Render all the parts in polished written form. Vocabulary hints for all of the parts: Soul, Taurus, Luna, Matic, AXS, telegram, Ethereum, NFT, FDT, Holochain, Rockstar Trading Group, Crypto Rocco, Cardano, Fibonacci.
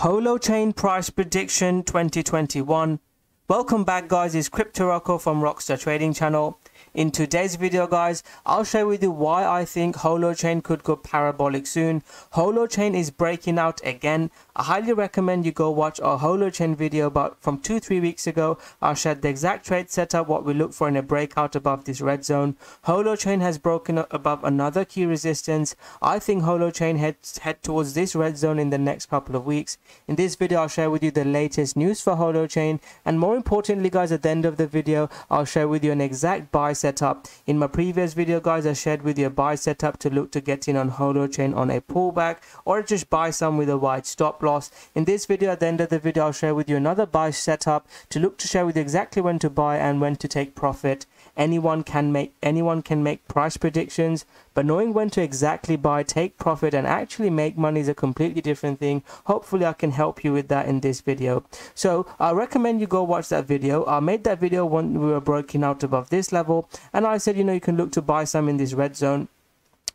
Holochain price prediction 2021. Welcome back, guys. It's Crypto Rocco from Rockstar Trading Channel. In today's video, guys, I'll share with you why I think Holochain could go parabolic soon. Holochain is breaking out again. I highly recommend you go watch our Holochain video about from 2-3 weeks ago. I shared the exact trade setup, what we look for in a breakout above this red zone. Holochain has broken up above another key resistance. I think Holochain head towards this red zone in the next couple of weeks. In this video, I'll share with you the latest news for Holochain, and more importantly, guys, at the end of the video, I'll share with you an exact buy setup. In my previous video, guys, I shared with you a buy setup to look to get in on Holochain on a pullback, or just buy some with a wide stop loss. In this video, at the end of the video, I'll share with you another buy setup to look to share with you exactly when to buy and when to take profit. Anyone can make price predictions, but knowing when to exactly buy, take profit, and actually make money is a completely different thing. Hopefully I can help you with that in this video. So I recommend you go watch that video. I made that video when we were breaking out above this level, and I said, you know, you can look to buy some in this red zone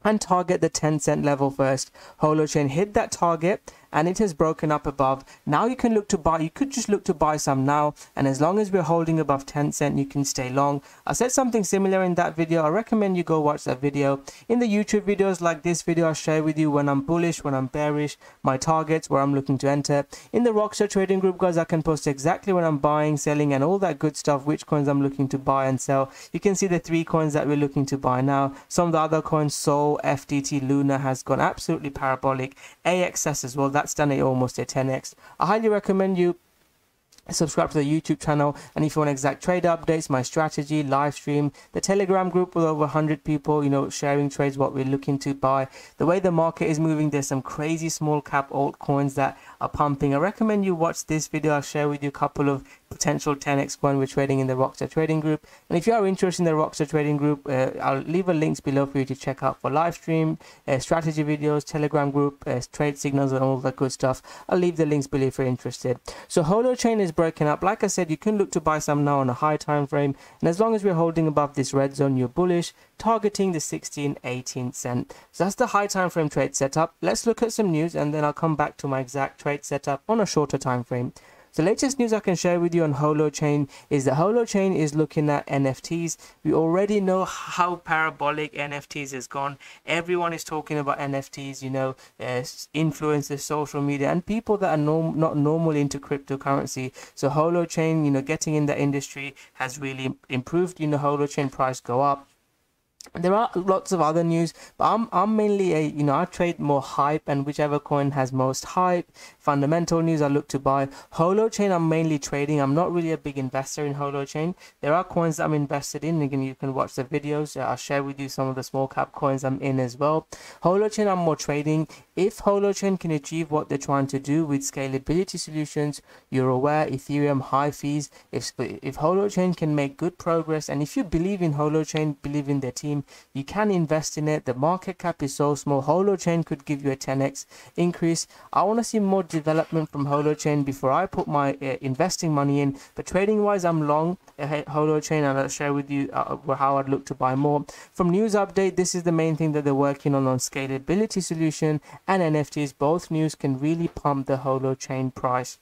and target the 10-cent level first. Holochain hit that target and it has broken up above. Now you can look to buy. You could just look to buy some now, and as long as we're holding above 10 cent, you can stay long. I said something similar in that video. I recommend you go watch that video. In the YouTube videos like this video, I share with you when I'm bullish, when I'm bearish, my targets, where I'm looking to enter. In the Rockstar Trading Group, guys, I can post exactly when I'm buying, selling, and all that good stuff, which coins I'm looking to buy and sell. You can see the 3 coins that we're looking to buy now. Some of the other coins, Soul, FDT, Luna, has gone absolutely parabolic. AXS as well, that's done it almost a 10x. I highly recommend you subscribe to the YouTube channel, and if you want exact trade updates, my strategy live stream, the Telegram group with over 100 people, you know, sharing trades, what we're looking to buy, the way the market is moving. There's some crazy small cap altcoins that are pumping. I recommend you watch this video. I'll share with you a couple of potential 10x coin we're trading in the Rockstar Trading Group. And if you are interested in the Rockstar Trading Group, I'll leave a links below for you to check out for live stream, strategy videos, Telegram group, trade signals, and all that good stuff. I'll leave the links below if you're interested. So Holochain is breaking up. Like I said, you can look to buy some now on a high time frame, and as long as we're holding above this red zone, you're bullish, targeting the 16-18 cent. So that's the high time frame trade setup. Let's look at some news, and then I'll come back to my exact trade setup on a shorter time frame. The latest news I can share with you on Holochain is that Holochain is looking at NFTs. We already know how parabolic NFTs has gone. Everyone is talking about NFTs, you know, influencers, social media, and people that are not normally into cryptocurrency. So Holochain, you know, getting in the industry has really improved. You know, Holochain price go up. There are lots of other news, but I'm mainly a, you know, I trade more hype, and whichever coin has most hype, fundamental news, I look to buy. Holochain, I'm mainly trading. I'm not really a big investor in Holochain. There are coins that I'm invested in. Again, you can watch the videos. I'll share with you some of the small cap coins I'm in as well. Holochain, I'm more trading. If Holochain can achieve what they're trying to do with scalability solutions, you're aware, Ethereum, high fees. If Holochain can make good progress, and if you believe in Holochain, believe in their team, you can invest in it. The market cap is so small. Holochain could give you a 10x increase. I want to see more development from Holochain before I put my investing money in. But trading wise, I'm long Holochain, and I'll share with you how I'd look to buy more. From news update, this is the main thing that they're working on scalability solution and NFTs. Both news can really pump the Holochain price.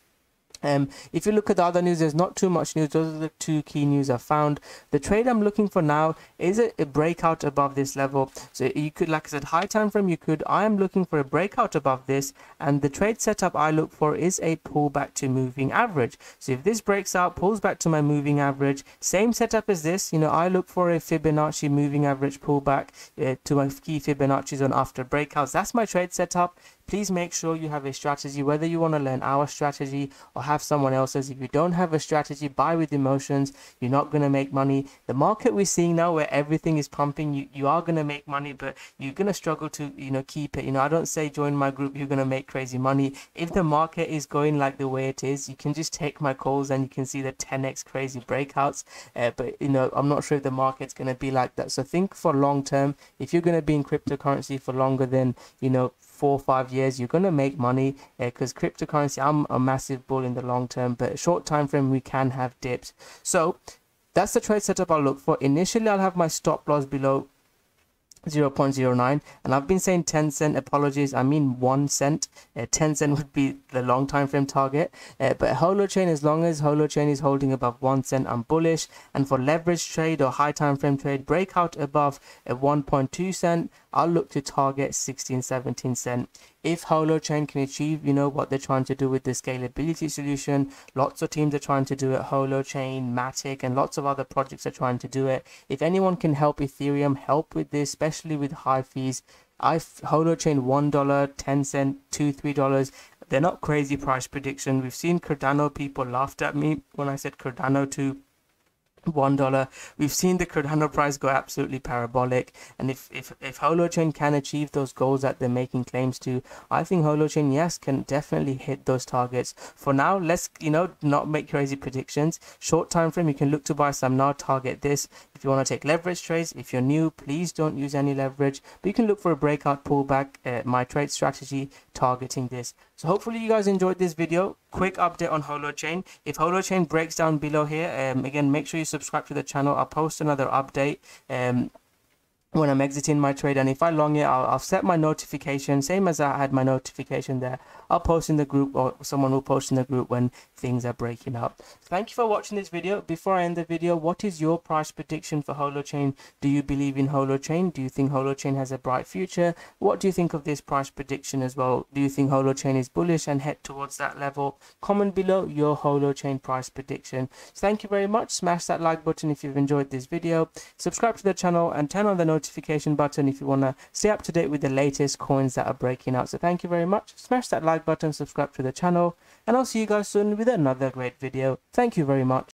If you look at the other news, there's not too much news. Those are the 2 key news I found. The trade I'm looking for now is a breakout above this level. So you could, like I said, high time frame, you could, I am looking for a breakout above this, and the trade setup I look for is a pullback to moving average. So if this breaks out, pulls back to my moving average, same setup as this, you know, I look for a Fibonacci moving average pullback to my key Fibonacci zone after breakouts. That's my trade setup. Please make sure you have a strategy, whether you want to learn our strategy or have someone else's. If you don't have a strategy, buy with emotions. You're not going to make money. The market we're seeing now, where everything is pumping, you are going to make money, but you're going to struggle to, you know, keep it. You know, I don't say join my group, you're going to make crazy money. If the market is going like the way it is, you can just take my calls and you can see the 10x crazy breakouts. But, you know, I'm not sure if the market's going to be like that. So think for long term. If you're going to be in cryptocurrency for longer than, you know, 4 or 5 years, you're going to make money, because cryptocurrency, I'm a massive bull in the long term, but short time frame we can have dips. So that's the trade setup I'll look for. Initially, I'll have my stop loss below 0.09, and I've been saying 10 cent, apologies, I mean 1 cent. 10 cent would be the long time frame target, but Holochain, as long as Holochain is holding above 1 cent, I'm bullish. And for leverage trade or high time frame trade, breakout above 1.2 cent, I'll look to target 16-17 cent. If Holochain can achieve, you know, what they're trying to do with the scalability solution, lots of teams are trying to do it, Holochain, Matic, and lots of other projects are trying to do it. If anyone can help Ethereum help with this, especially with high fees, Holochain $1, 10 cent, $2, $3. They're not crazy price prediction. We've seen Cardano, people laughed at me when I said Cardano to $1. We've seen the Cardano price go absolutely parabolic, and if Holochain can achieve those goals that they're making claims to, I think Holochain, yes, can definitely hit those targets. For now, let's, you know, not make crazy predictions. Short time frame, you can look to buy some now, target this. If you want to take leverage trades, if you're new, please don't use any leverage, but you can look for a breakout pullback, my trade strategy targeting this. So hopefully you guys enjoyed this video. Quick update on Holochain. If Holochain breaks down below here, again, make sure you subscribe to the channel. I'll post another update when I'm exiting my trade, and if I long it, I'll set my notification, same as I had my notification there. I'll post in the group, or someone will post in the group when things are breaking up. Thank you for watching this video. Before I end the video, what is your price prediction for Holochain? Do you believe in Holochain? Do you think Holochain has a bright future? What do you think of this price prediction as well? Do you think Holochain is bullish and head towards that level? Comment below your Holochain price prediction. So thank you very much. Smash that like button if you've enjoyed this video. Subscribe to the channel and turn on the notification button if you want to stay up to date with the latest coins that are breaking out. So thank you very much. Smash that like button, subscribe to the channel, and I'll see you guys soon with another great video. Thank you very much.